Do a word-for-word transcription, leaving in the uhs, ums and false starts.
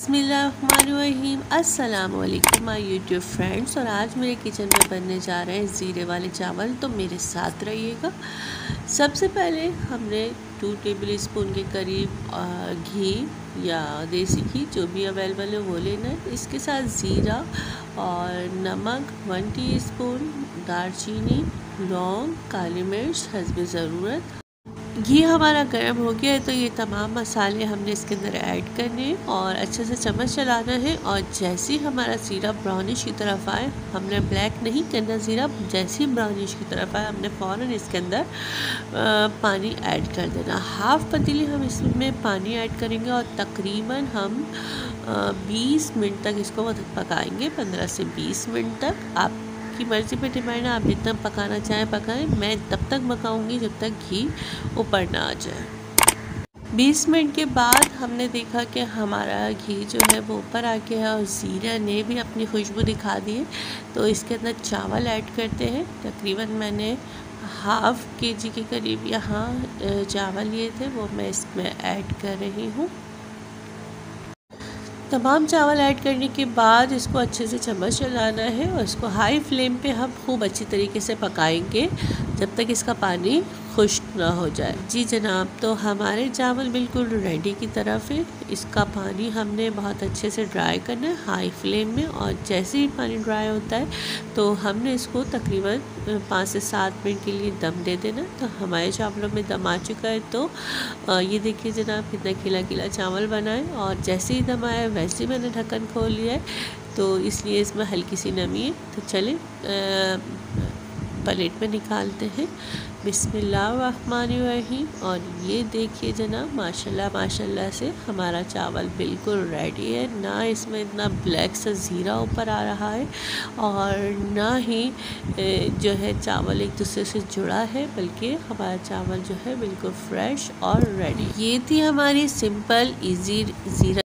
बसमिल रहीम, अस्सलामुअलैकुम my YouTube friends. और आज मेरे किचन में बनने जा रहे हैं ज़ीरे वाले चावल, तो मेरे साथ रहिएगा। सबसे पहले हमने टू टेबल स्पून के करीब घी या देसी घी जो भी अवेलेबल है वो लेना है। इसके साथ ज़ीरा और नमक, वन टीस्पून दालचीनी, लौंग, काली मिर्च हस्ब ज़रूरत। घी हमारा गर्म हो गया है तो ये तमाम मसाले हमने इसके अंदर ऐड करने हैं और अच्छे से चम्मच चलाना है। और जैसे ही हमारा ज़ीरा ब्राउनिश की तरफ आए, हमने ब्लैक नहीं करना ज़ीरा, जैसे ही ब्राउनिश की तरफ आए हमने फ़ौरन इसके अंदर पानी ऐड कर देना। हाफ़ पतीली हम इसमें पानी ऐड करेंगे और तकरीबन हम बीस मिनट तक इसको पकाएंगे, पंद्रह से बीस मिनट तक। आप की मर्ज़ी पे डिपेंड है, आप जितना पकाना चाहें पकाएं। मैं तब तक पकाऊंगी जब तक घी ऊपर ना आ जाए। बीस मिनट के बाद हमने देखा कि हमारा घी जो है वो ऊपर आ गया है और ज़ीरा ने भी अपनी खुशबू दिखा दी है, तो इसके अंदर चावल ऐड करते हैं। तकरीबन मैंने हाफ़ के जी के करीब यहाँ चावल लिए थे, वो मैं इसमें ऐड कर रही हूँ। तमाम चावल ऐड करने के बाद इसको अच्छे से चम्मच चलाना है और इसको हाई फ्लेम पे हम खूब अच्छी तरीके से पकाएंगे जब तक इसका पानी खुश्क ना हो जाए। जी जनाब, तो हमारे चावल बिल्कुल रेडी की तरफ है। इसका पानी हमने बहुत अच्छे से ड्राई करना है हाई फ्लेम में, और जैसे ही पानी ड्राई होता है तो हमने इसको तकरीबन पाँच से सात मिनट के लिए दम दे देना। तो हमारे चावलों में दम आ चुका है। तो ये देखिए जनाब, कितना खिला खिला चावल बनाए और जैसे ही दम आया वैसे ही मैंने ढक्कन खोल लिया है, तो इसलिए इसमें हल्की सी नमी है। तो चले प्लेट में निकालते हैं। बिस्मिल्लाहिर्रहमानिर्रहीम। और ये देखिए जनाब, माशाल्लाह माशाल्लाह से हमारा चावल बिल्कुल रेडी है। ना इसमें इतना ब्लैक सा ज़ीरा ऊपर आ रहा है और ना ही जो है चावल एक दूसरे से जुड़ा है, बल्कि हमारा चावल जो है बिल्कुल फ्रेश और रेडी। ये थी हमारी सिंपल इजी ज़ीरा